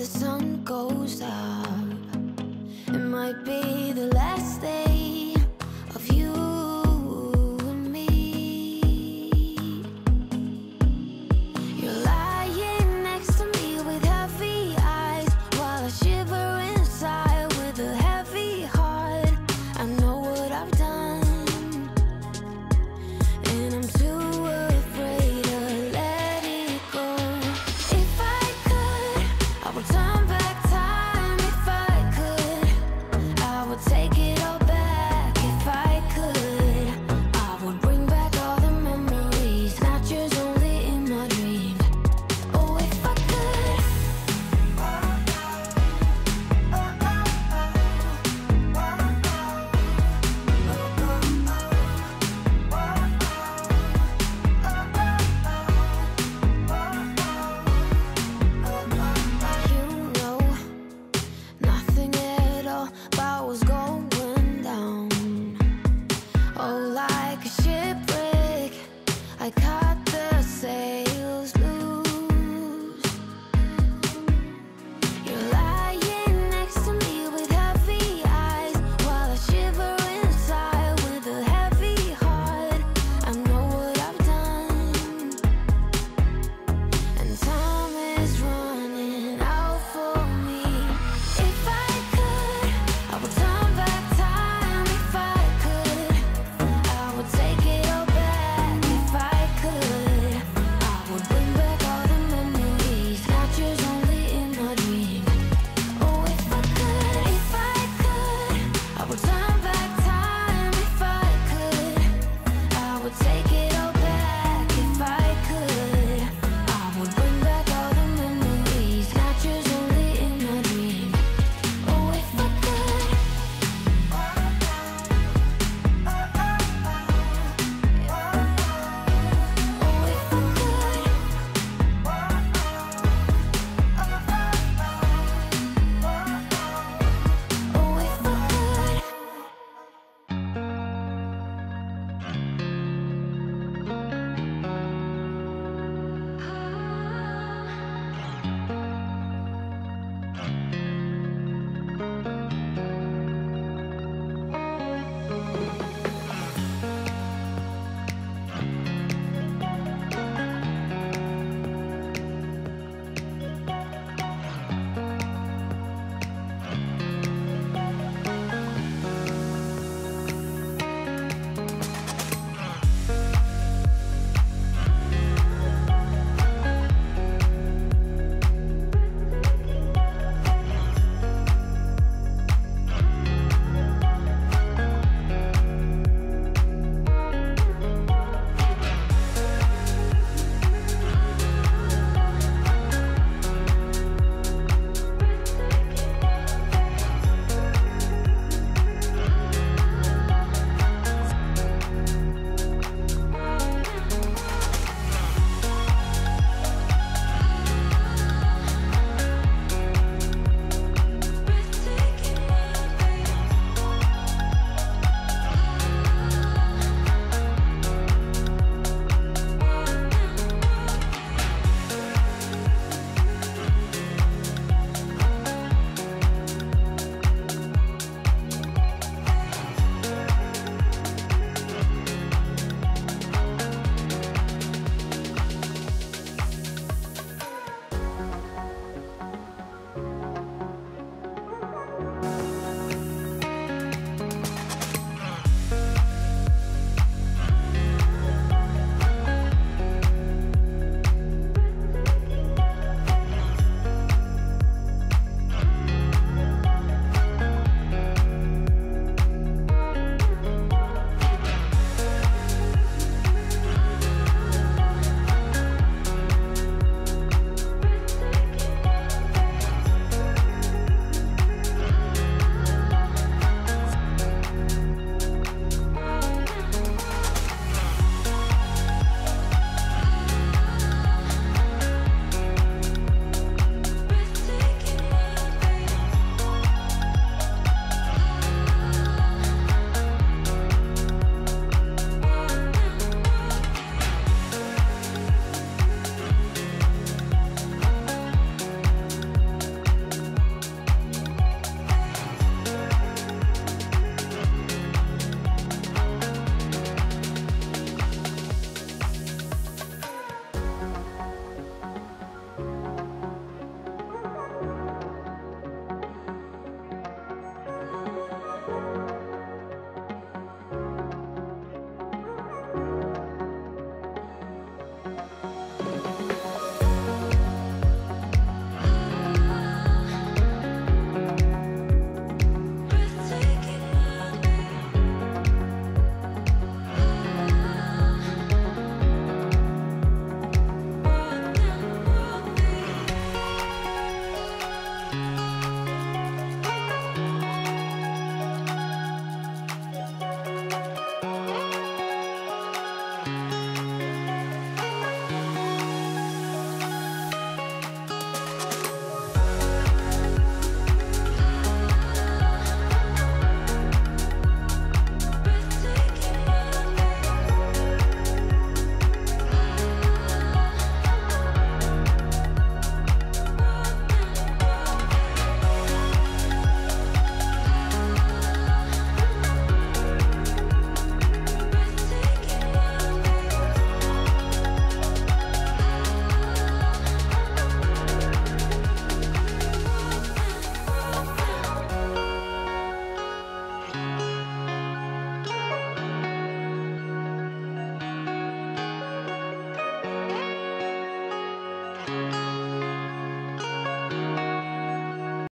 the sun goes out.